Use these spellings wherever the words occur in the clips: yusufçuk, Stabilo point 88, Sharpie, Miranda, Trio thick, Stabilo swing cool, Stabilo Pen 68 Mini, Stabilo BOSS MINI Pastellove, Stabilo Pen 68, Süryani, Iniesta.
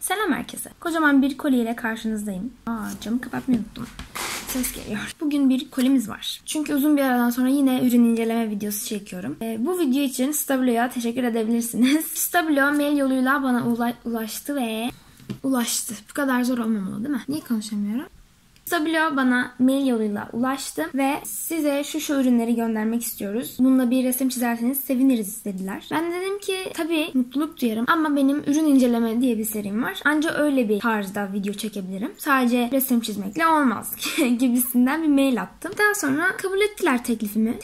Selam herkese. Kocaman bir kolyeyle karşınızdayım. Camı kapatmayı unuttum. Ses geliyor. Bugün bir kolimiz var. Çünkü uzun bir aradan sonra yine ürün inceleme videosu çekiyorum. Bu video için Stabilo'ya teşekkür edebilirsiniz. Stabilo mail yoluyla bana ulaştı ve... Ulaştı. Bu kadar zor olmamalı değil mi? Niye konuşamıyorum? Stabilo bana mail yoluyla ulaştı ve size şu ürünleri göndermek istiyoruz. Bununla bir resim çizerseniz seviniriz dediler. Ben dedim ki tabii mutluluk duyarım ama benim ürün inceleme diye bir serim var. Anca öyle bir tarzda video çekebilirim. Sadece resim çizmekle olmaz gibisinden bir mail attım. Daha sonra kabul ettiler teklifimi.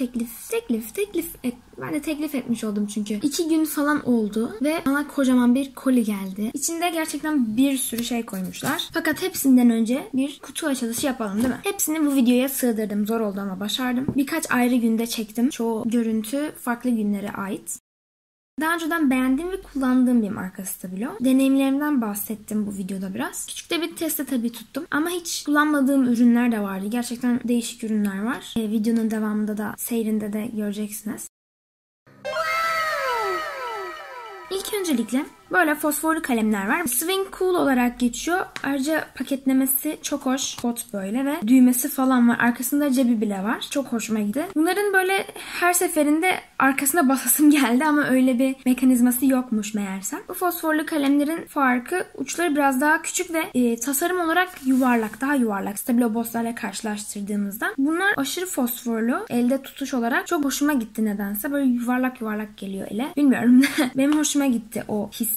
Ben de teklif etmiş oldum çünkü. 2 gün falan oldu ve bana kocaman bir koli geldi. İçinde gerçekten bir sürü şey koymuşlar. Fakat hepsinden önce bir kutu açılışı yapalım değil mi? Hepsini bu videoya sığdırdım. Zor oldu ama başardım. Birkaç ayrı günde çektim. Çoğu görüntü farklı günlere ait. Daha önceden beğendiğim ve kullandığım bir marka Stabilo. Deneyimlerimden bahsettim bu videoda biraz. Küçük de bir teste tabii tuttum. Ama hiç kullanmadığım ürünler de vardı. Gerçekten değişik ürünler var. Videonun devamında da seyrinde de göreceksiniz. İlk öncelikle böyle fosforlu kalemler var. Swing cool olarak geçiyor. Ayrıca paketlemesi çok hoş. Kot böyle ve düğmesi falan var. Arkasında cebi bile var. Çok hoşuma gitti. Bunların böyle her seferinde arkasına basasım geldi ama öyle bir mekanizması yokmuş meğersem. Bu fosforlu kalemlerin farkı uçları biraz daha küçük ve tasarım olarak yuvarlak. Daha yuvarlak. Stabilo BOSS'larla karşılaştırdığımızda. Bunlar aşırı fosforlu. Elde tutuş olarak çok hoşuma gitti nedense. Böyle yuvarlak yuvarlak geliyor ele. Bilmiyorum. Benim hoşuma gitti o his.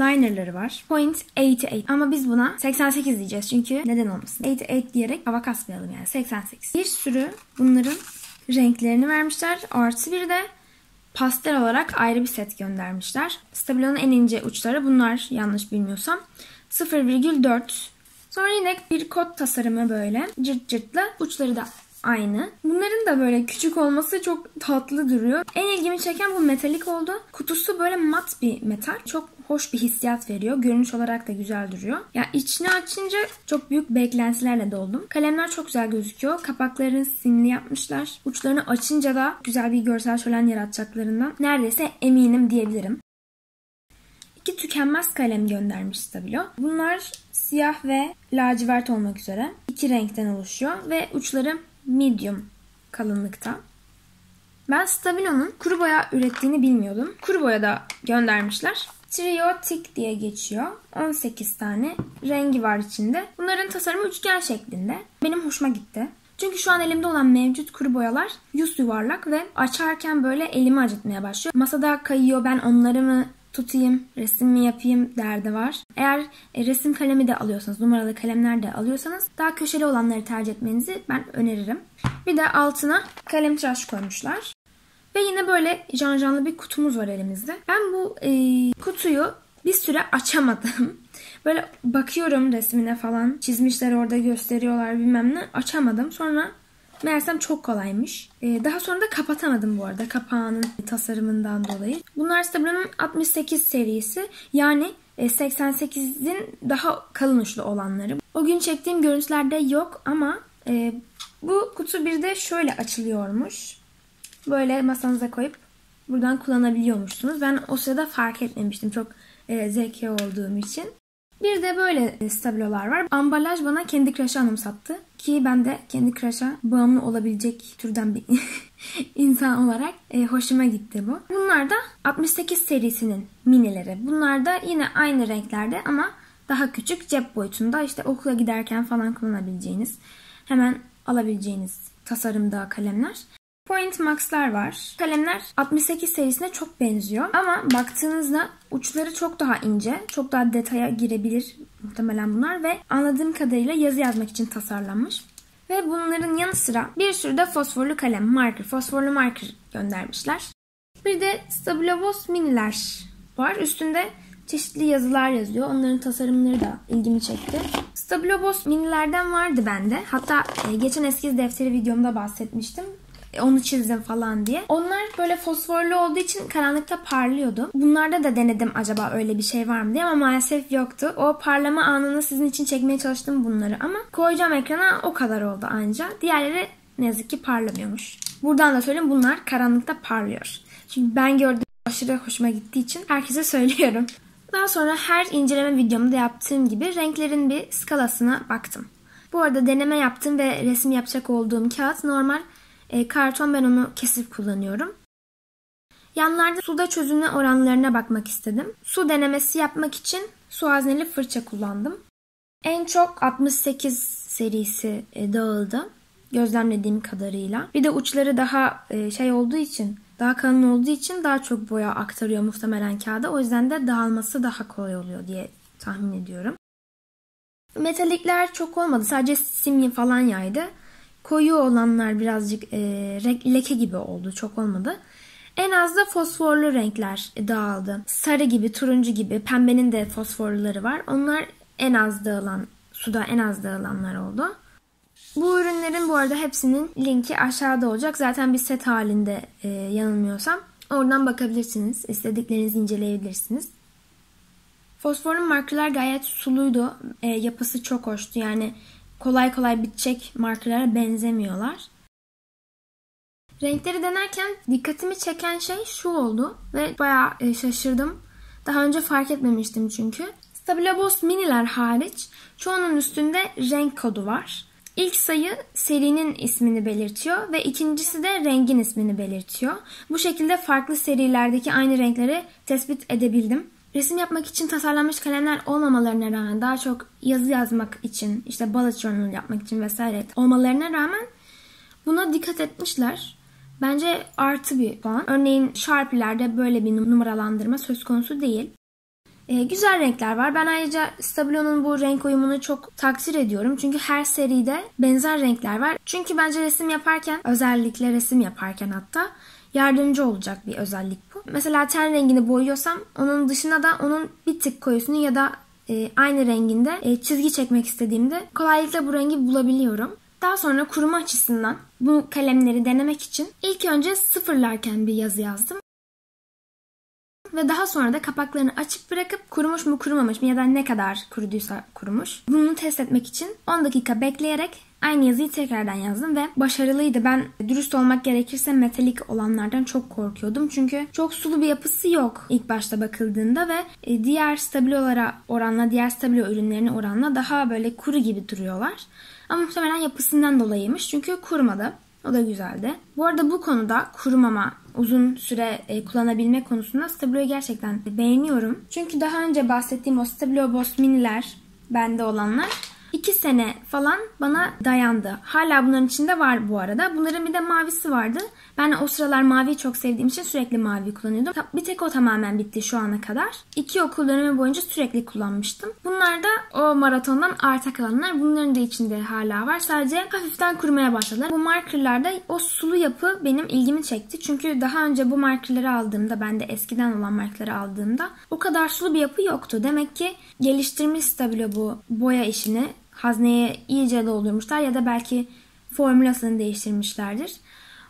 Linerları var. Point 88. Ama biz buna 88 diyeceğiz. Çünkü neden olmasın? 88 diyerek hava kasmayalım yani. 88. Bir sürü bunların renklerini vermişler. Artı bir de pastel olarak ayrı bir set göndermişler. Stabilo'nun en ince uçları bunlar yanlış bilmiyorsam. 0,4. Sonra yine bir kot tasarımı böyle. Cırt cırtlı. Uçları da aynı. Bunların da böyle küçük olması çok tatlı duruyor. En ilgimi çeken bu metalik oldu. Kutusu böyle mat bir metal. Çok hoş bir hissiyat veriyor. Görünüş olarak da güzel duruyor. Ya içini açınca çok büyük beklentilerle doldum. Kalemler çok güzel gözüküyor. Kapaklarını simli yapmışlar. Uçlarını açınca da güzel bir görsel şölen yaratacaklarından neredeyse eminim diyebilirim. 2 tükenmez kalem göndermiş Stabilo. Bunlar siyah ve lacivert olmak üzere 2 renkten oluşuyor ve uçları medium kalınlıkta. Ben Stabilo'nun kuru boya ürettiğini bilmiyordum. Kuru boya da göndermişler. Trio thick diye geçiyor. 18 tane rengi var içinde. Bunların tasarımı üçgen şeklinde. Benim hoşuma gitti. Çünkü şu an elimde olan mevcut kuru boyalar yüz yuvarlak ve açarken böyle elimi acıtmaya başlıyor. Masada kayıyor. Ben onları mı tutayım, resim mi yapayım derdi var. Eğer resim kalemi de alıyorsanız, numaralı kalemler de alıyorsanız daha köşeli olanları tercih etmenizi ben öneririm. Bir de altına kalem tıraş koymuşlar. Ve yine böyle janjanlı bir kutumuz var elimizde. Ben bu kutuyu bir süre açamadım. Böyle bakıyorum resmine falan. Çizmişler orada gösteriyorlar bilmem ne. Açamadım. Sonra meğersem çok kolaymış. Daha sonra da kapatamadım bu arada. Kapağının tasarımından dolayı. Bunlar Stabilo'nun 68 serisi. Yani 88'in daha kalın uçlu olanları. O gün çektiğim görüntülerde yok ama bu kutu bir de şöyle açılıyormuş. Böyle masanıza koyup buradan kullanabiliyormuşsunuz. Ben o sırada fark etmemiştim. Çok zeki olduğum için. Bir de böyle Stabilo'lar var. Ambalaj bana Candy Crush'ı anımsattı. Ki ben de Candy Crush'a bağımlı olabilecek türden bir insan olarak hoşuma gitti bu. Bunlar da 68 serisinin minileri. Bunlar da yine aynı renklerde ama daha küçük cep boyutunda. İşte okula giderken falan kullanabileceğiniz, hemen alabileceğiniz tasarımda kalemler. pointMax'lar var. Kalemler 68 serisine çok benziyor. Ama baktığınızda uçları çok daha ince. Çok daha detaya girebilir muhtemelen bunlar. Ve anladığım kadarıyla yazı yazmak için tasarlanmış. Ve bunların yanı sıra bir sürü de fosforlu kalem, marker, fosforlu marker göndermişler. Bir de Stabilo BOSS miniler var. Üstünde çeşitli yazılar yazıyor. Onların tasarımları da ilgimi çekti. Stabilo BOSS minilerden vardı bende. Hatta geçen eskiz defteri videomda bahsetmiştim. Onu çizdim falan diye. Onlar böyle fosforlu olduğu için karanlıkta parlıyordu. Bunlarda da denedim acaba öyle bir şey var mı diye ama maalesef yoktu. O parlama anını sizin için çekmeye çalıştım bunları ama koyacağım ekrana o kadar oldu anca. Diğerleri ne yazık ki parlamıyormuş. Buradan da söyleyeyim bunlar karanlıkta parlıyor. Çünkü ben gördüm aşırı hoşuma gittiği için herkese söylüyorum. Yaptıktan sonra her inceleme videomda yaptığım gibi renklerin bir skalasına baktım. Bu arada deneme yaptım ve resim yapacak olduğum kağıt normal karton, ben onu kesip kullanıyorum. Yanlarda suda çözünme oranlarına bakmak istedim. Su denemesi yapmak için su hazneli fırça kullandım. En çok 68 serisi dağıldı gözlemlediğim kadarıyla. Bir de uçları daha olduğu için, daha kalın olduğu için daha çok boya aktarıyor muhtemelen kağıda. O yüzden de dağılması daha kolay oluyor diye tahmin ediyorum. Metalikler çok olmadı. Sadece simya falan yaydı. Koyu olanlar birazcık leke gibi oldu. Çok olmadı. En az da fosforlu renkler dağıldı. Sarı gibi, turuncu gibi, pembenin de fosforluları var. Onlar en az dağılan, suda en az dağılanlar oldu. Bu ürünlerin bu arada hepsinin linki aşağıda olacak. Zaten bir set halinde yanılmıyorsam. Oradan bakabilirsiniz. İstediklerinizi inceleyebilirsiniz. Fosforlu markerlar gayet suluydu. Yapısı çok hoştu. Yani kolay kolay bitecek markerlara benzemiyorlar. Renkleri denerken dikkatimi çeken şey şu oldu ve bayağı şaşırdım. Daha önce fark etmemiştim çünkü. Stabilo BOSS Mini'ler hariç çoğunun üstünde renk kodu var. İlk sayı serinin ismini belirtiyor ve ikincisi de rengin ismini belirtiyor. Bu şekilde farklı serilerdeki aynı renkleri tespit edebildim. Resim yapmak için tasarlanmış kalemler olmamalarına rağmen, daha çok yazı yazmak için, işte bullet journal yapmak için vesaire olmalarına rağmen buna dikkat etmişler. Bence artı bir puan. Örneğin Sharpie'lerde böyle bir numaralandırma söz konusu değil. Güzel renkler var. Ben ayrıca Stabilo'nun bu renk uyumunu çok takdir ediyorum. Çünkü her seride benzer renkler var. Çünkü bence resim yaparken, özellikle resim yaparken hatta yardımcı olacak bir özellik bu. Mesela ten rengini boyuyorsam onun dışına da onun bir tık koyusunu ya da aynı renginde çizgi çekmek istediğimde kolaylıkla bu rengi bulabiliyorum. Daha sonra kuruma açısından bu kalemleri denemek için ilk önce sıfırlarken bir yazı yazdım. Ve daha sonra da kapaklarını açık bırakıp kurumuş mu kurumamış mı ya da ne kadar kuruduysa kurumuş, bunu test etmek için 10 dakika bekleyerek aynı yazıyı tekrardan yazdım ve başarılıydı. Ben dürüst olmak gerekirse metalik olanlardan çok korkuyordum. Çünkü çok sulu bir yapısı yok ilk başta bakıldığında ve diğer Stabilo'lara oranla, diğer Stabilo ürünlerine oranla daha böyle kuru gibi duruyorlar. Ama muhtemelen yapısından dolayıymış. Çünkü kurumadı. O da güzeldi. Bu arada bu konuda kurumama, uzun süre kullanabilme konusunda Stabilo'yu gerçekten beğeniyorum. Çünkü daha önce bahsettiğim o Stabilo BOSS Mini'ler, bende olanlar 2 sene falan bana dayandı. Hala bunların içinde var bu arada. Bunların bir de mavisi vardı. Ben o sıralar maviyi çok sevdiğim için sürekli mavi kullanıyordum. Bir tek o tamamen bitti şu ana kadar. 2 okul dönemi boyunca sürekli kullanmıştım. Bunlar da o maratondan arta kalanlar. Bunların da içinde hala var. Sadece hafiften kurumaya başladılar. Bu markerlarda o sulu yapı benim ilgimi çekti. Çünkü daha önce bu markerları aldığımda, ben de eskiden olan markerları aldığımda o kadar sulu bir yapı yoktu. Demek ki geliştirmiş Stabilo bu boya işini. Hazneye iyice doldurmuşlar ya da belki formülasını değiştirmişlerdir.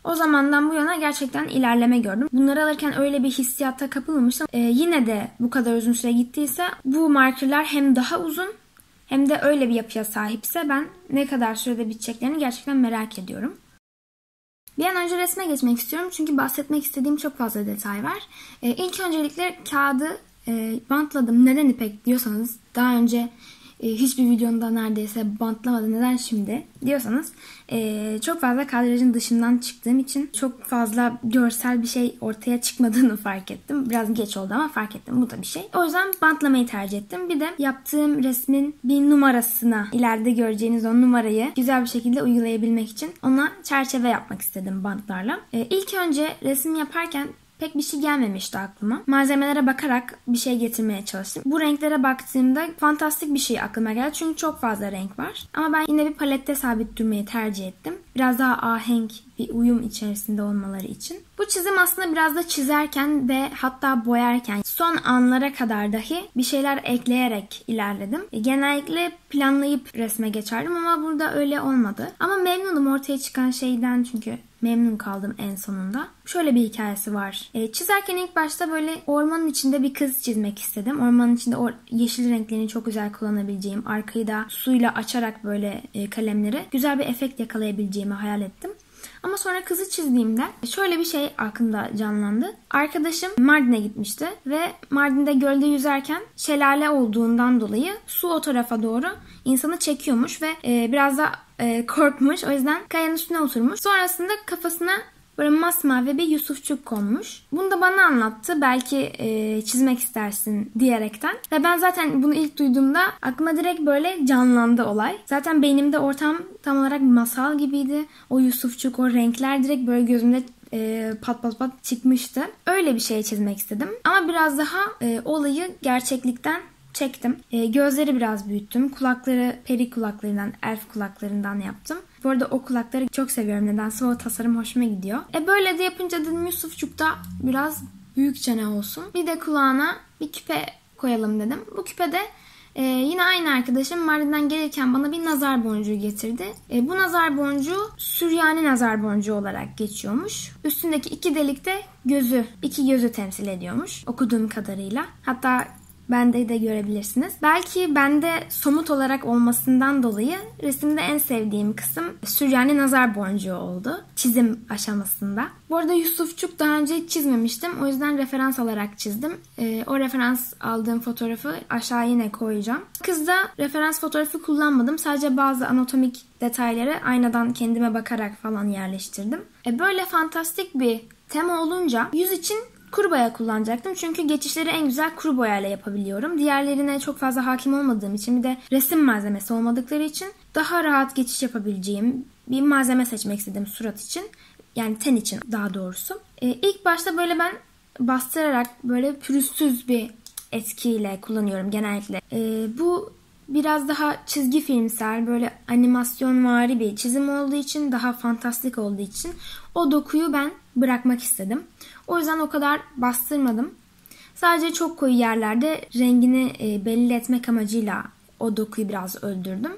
O zamandan bu yana gerçekten ilerleme gördüm. Bunları alırken öyle bir hissiyata kapılmamıştım. Yine de bu kadar uzun süre gittiyse bu markerler hem daha uzun hem de öyle bir yapıya sahipse ben ne kadar sürede biteceklerini gerçekten merak ediyorum. Bir an önce resme geçmek istiyorum çünkü bahsetmek istediğim çok fazla detay var. İlk öncelikle kağıdı bantladım. Neden ipek diyorsanız, daha önce hiçbir videomda neredeyse bantlamadı, neden şimdi diyorsanız, çok fazla kadrajın dışından çıktığım için çok fazla görsel bir şey ortaya çıkmadığını fark ettim. Biraz geç oldu ama fark ettim, bu da bir şey. O yüzden bantlamayı tercih ettim. Bir de yaptığım resmin bir numarasına, ileride göreceğiniz o numarayı güzel bir şekilde uygulayabilmek için ona çerçeve yapmak istedim bantlarla. İlk önce resim yaparken pek bir şey gelmemişti aklıma. Malzemelere bakarak bir şey getirmeye çalıştım. Bu renklere baktığımda fantastik bir şey aklıma geldi. Çünkü çok fazla renk var. Ama ben yine bir palette sabit durmayı tercih ettim. Biraz daha ahenk bir uyum içerisinde olmaları için. Bu çizim aslında biraz da çizerken ve hatta boyarken son anlara kadar dahi bir şeyler ekleyerek ilerledim. Genellikle planlayıp resme geçerdim ama burada öyle olmadı. Ama memnunum ortaya çıkan şeyden, çünkü memnun kaldım en sonunda. Şöyle bir hikayesi var. Çizerken ilk başta böyle ormanın içinde bir kız çizmek istedim. Ormanın içinde yeşil renklerini çok güzel kullanabileceğim, arkayı da suyla açarak böyle kalemleri güzel bir efekt yakalayabileceğimi hayal ettim. Ama sonra kızı çizdiğimde şöyle bir şey aklımda canlandı. Arkadaşım Mardin'e gitmişti ve Mardin'de gölde yüzerken şelale olduğundan dolayı su o tarafa doğru insanı çekiyormuş ve biraz da korkmuş. O yüzden kayanın üstüne oturmuş. Sonrasında kafasına böyle masmavi bir yusufçuk konmuş. Bunu da bana anlattı. Belki çizmek istersin diyerekten. Ve ben zaten bunu ilk duyduğumda aklıma direkt böyle canlandı olay. Zaten beynimde ortam tam olarak masal gibiydi. O yusufçuk, o renkler direkt böyle gözümde pat pat pat çıkmıştı. Öyle bir şey çizmek istedim. Ama biraz daha olayı gerçeklikten çektim. Gözleri biraz büyüttüm. Kulakları peri kulaklarından, elf kulaklarından yaptım. Bu arada o kulakları çok seviyorum. Nedense o tasarım hoşuma gidiyor. Böyle de yapınca dedim Yusufçuk da biraz büyükçe ne olsun. Bir de kulağına bir küpe koyalım dedim. Bu küpe de yine aynı arkadaşım Mardin'den gelirken bana bir nazar boncuğu getirdi. Bu nazar boncuğu Süryani nazar boncuğu olarak geçiyormuş. Üstündeki iki delik de gözü, iki gözü temsil ediyormuş okuduğum kadarıyla. Hatta bende de görebilirsiniz. Belki bende somut olarak olmasından dolayı resimde en sevdiğim kısım Süryani nazar boncuğu oldu. Çizim aşamasında. Bu arada Yusufçuk daha önce hiç çizmemiştim. O yüzden referans olarak çizdim. O referans aldığım fotoğrafı aşağı yine koyacağım. Kızda referans fotoğrafı kullanmadım. Sadece bazı anatomik detayları aynadan kendime bakarak falan yerleştirdim. Böyle fantastik bir tema olunca yüz için kuru boya kullanacaktım. Çünkü geçişleri en güzel kuru boyayla yapabiliyorum. Diğerlerine çok fazla hakim olmadığım için bir de resim malzemesi olmadıkları için daha rahat geçiş yapabileceğim bir malzeme seçmek istedim surat için. Yani ten için daha doğrusu. İlk başta böyle ben bastırarak böyle pürüzsüz bir etkiyle kullanıyorum genellikle. Bu biraz daha çizgi filmsel, böyle animasyonvari bir çizim olduğu için, daha fantastik olduğu için o dokuyu ben bırakmak istedim. O yüzden o kadar bastırmadım. Sadece çok koyu yerlerde rengini belli etmek amacıyla o dokuyu biraz öldürdüm.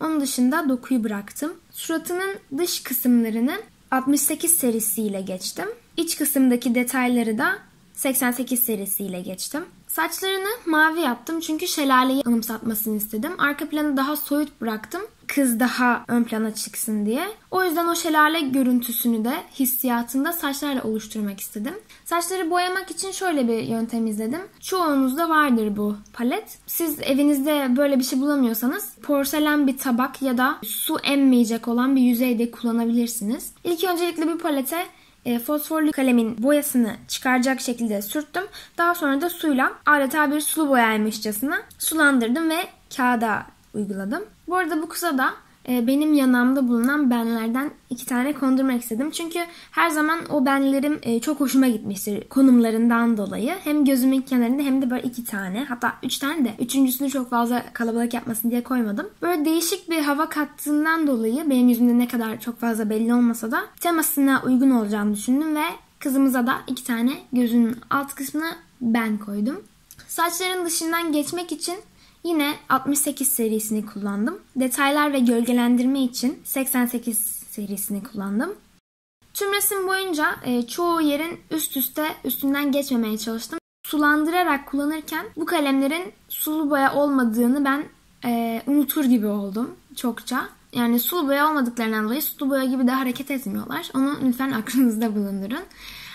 Onun dışında dokuyu bıraktım. Suratının dış kısımlarını 68 serisiyle geçtim. İç kısımdaki detayları da 88 serisiyle geçtim. Saçlarını mavi yaptım çünkü şelaleyi anımsatmasını istedim. Arka planı daha soyut bıraktım. Kız daha ön plana çıksın diye. O yüzden o şelale görüntüsünü de hissiyatında saçlarla oluşturmak istedim. Saçları boyamak için şöyle bir yöntem izledim. Çoğunuzda vardır bu palet. Siz evinizde böyle bir şey bulamıyorsanız porselen bir tabak ya da su emmeyecek olan bir yüzeyde kullanabilirsiniz. İlk öncelikle bir palete fosforlu kalemin boyasını çıkaracak şekilde sürttüm. Daha sonra da suyla adeta bir sulu boyaymışçasına sulandırdım ve kağıda uyguladım. Bu arada bu kısa da benim yanağımda bulunan benlerden iki tane kondurmak istedim. Çünkü her zaman o benlerim çok hoşuma gitmiştir konumlarından dolayı. Hem gözümün kenarında hem de böyle iki tane, hatta üç tane de. Üçüncüsünü çok fazla kalabalık yapmasın diye koymadım. Böyle değişik bir hava kattığından dolayı benim yüzümde ne kadar çok fazla belli olmasa da temasına uygun olacağını düşündüm ve kızımıza da iki tane gözünün alt kısmına ben koydum. Saçların dışından geçmek için yine 68 serisini kullandım. Detaylar ve gölgelendirme için 88 serisini kullandım. Tüm resim boyunca çoğu yerin üstünden geçmemeye çalıştım. Sulandırarak kullanırken bu kalemlerin sulu boya olmadığını ben unutur gibi oldum çokça. Yani sulu boya olmadıklarından dolayı sulu boya gibi de hareket etmiyorlar. Onu lütfen aklınızda bulundurun.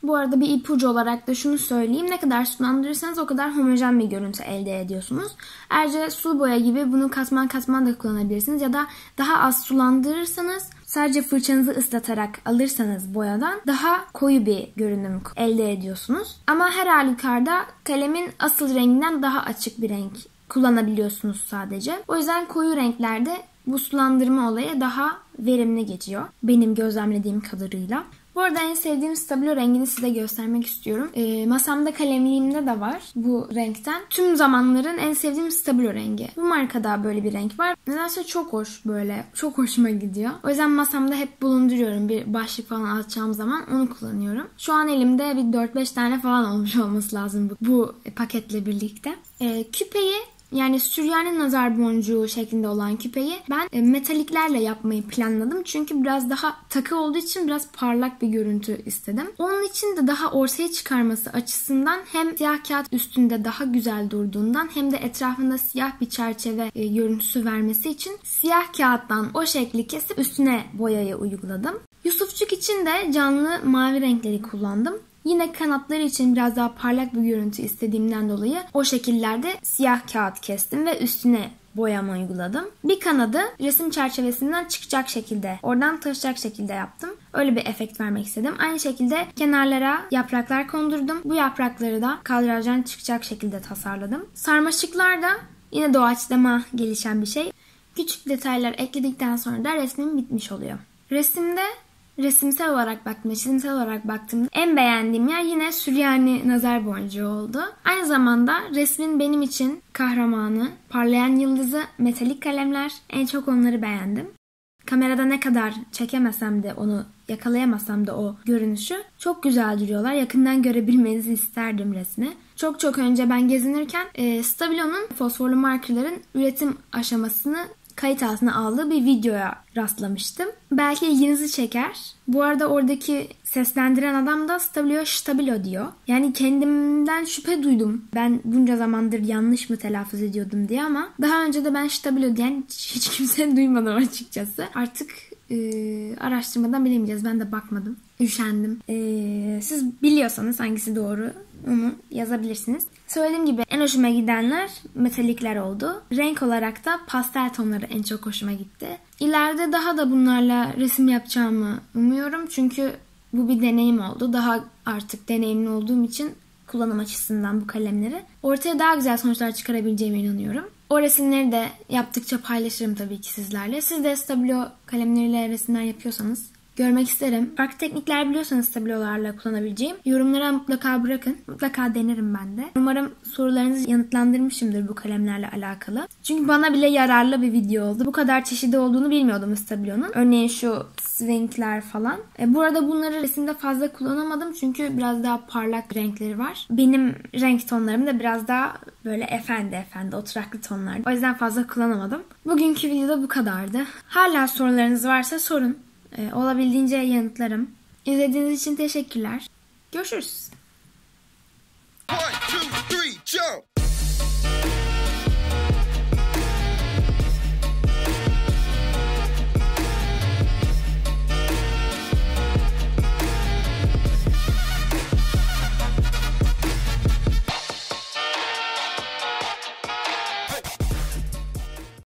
Bu arada bir ipucu olarak da şunu söyleyeyim. Ne kadar sulandırırsanız o kadar homojen bir görüntü elde ediyorsunuz. Ayrıca sulu boya gibi bunu katman da kullanabilirsiniz. Ya da daha az sulandırırsanız, sadece fırçanızı ıslatarak alırsanız boyadan daha koyu bir görünüm elde ediyorsunuz. Ama her halükarda kalemin asıl renginden daha açık bir renk kullanabiliyorsunuz sadece. O yüzden koyu renklerde bu sulandırma olayı daha verimli geçiyor benim gözlemlediğim kadarıyla. Bu arada en sevdiğim Stabilo rengini size göstermek istiyorum. Masamda kalemliğimde de var bu renkten. Tüm zamanların en sevdiğim Stabilo rengi. Bu markada böyle bir renk var. Nedense çok hoş böyle. Çok hoşuma gidiyor. O yüzden masamda hep bulunduruyorum. Bir başlık falan atacağım zaman onu kullanıyorum. Şu an elimde bir 4-5 tane falan olmuş olması lazım bu paketle birlikte. Küpeyi, yani Süryani nazar boncuğu şeklinde olan küpeyi ben metaliklerle yapmayı planladım. Çünkü biraz daha takı olduğu için biraz parlak bir görüntü istedim. Onun için de daha ortaya çıkarması açısından hem siyah kağıt üstünde daha güzel durduğundan hem de etrafında siyah bir çerçeve görüntüsü vermesi için siyah kağıttan o şekli kesip üstüne boyayı uyguladım. Yusufçuk için de canlı mavi renkleri kullandım. Yine kanatları için biraz daha parlak bir görüntü istediğimden dolayı o şekillerde siyah kağıt kestim ve üstüne boyama uyguladım. Bir kanadı resim çerçevesinden çıkacak şekilde, oradan taşacak şekilde yaptım. Öyle bir efekt vermek istedim. Aynı şekilde kenarlara yapraklar kondurdum. Bu yaprakları da kadrajdan çıkacak şekilde tasarladım. Sarmaşıklar da yine doğaçlama gelişen bir şey. Küçük detaylar ekledikten sonra da resmim bitmiş oluyor. Resimde çizimsel olarak baktığımda en beğendiğim yer yine Süryani nazar boncuğu oldu. Aynı zamanda resmin benim için kahramanı, parlayan yıldızı, metalik kalemler, en çok onları beğendim. Kamerada ne kadar çekemesem de onu yakalayamasam da o görünüşü çok güzel duruyorlar. Yakından görebilmenizi isterdim resmi. Çok önce ben gezinirken Stabilo'nun fosforlu markerların üretim aşamasını kayıt altına aldığı bir videoya rastlamıştım. Belki ilginizi çeker. Bu arada oradaki seslendiren adam da Stabilo diyor. Yani kendimden şüphe duydum. Ben bunca zamandır yanlış mı telaffuz ediyordum diye, ama daha önce de ben Stabilo diyen hiç kimseyi duymadım açıkçası. Artık araştırmadan bilemeyeceğiz. Ben de bakmadım. Üşendim. Siz biliyorsanız hangisi doğru onu yazabilirsiniz. Söylediğim gibi en hoşuma gidenler metalikler oldu. Renk olarak da pastel tonları en çok hoşuma gitti. İleride daha da bunlarla resim yapacağımı umuyorum. Çünkü bu bir deneyim oldu. Daha artık deneyimli olduğum için kullanım açısından bu kalemleri ortaya daha güzel sonuçlar çıkarabileceğime inanıyorum. O resimleri de yaptıkça paylaşırım tabii ki sizlerle. Siz de Stabilo kalemleriyle resimler yapıyorsanız görmek isterim. Farklı teknikler biliyorsanız Stabilo'larla kullanabileceğim, yorumlara mutlaka bırakın. Mutlaka denerim ben de. Umarım sorularınızı yanıtlandırmışımdır bu kalemlerle alakalı. Çünkü bana bile yararlı bir video oldu. Bu kadar çeşidi olduğunu bilmiyordum Stabilo'nun. Örneğin şu swingler falan. Bu arada bunları resimde fazla kullanamadım. Çünkü biraz daha parlak renkleri var. Benim renk tonlarım da biraz daha böyle efendi oturaklı tonlar. O yüzden fazla kullanamadım. Bugünkü videoda bu kadardı. Hala sorularınız varsa sorun. Olabildiğince yanıtlarım. İzlediğiniz için teşekkürler. Görüşürüz. 1, 2, 3, jump!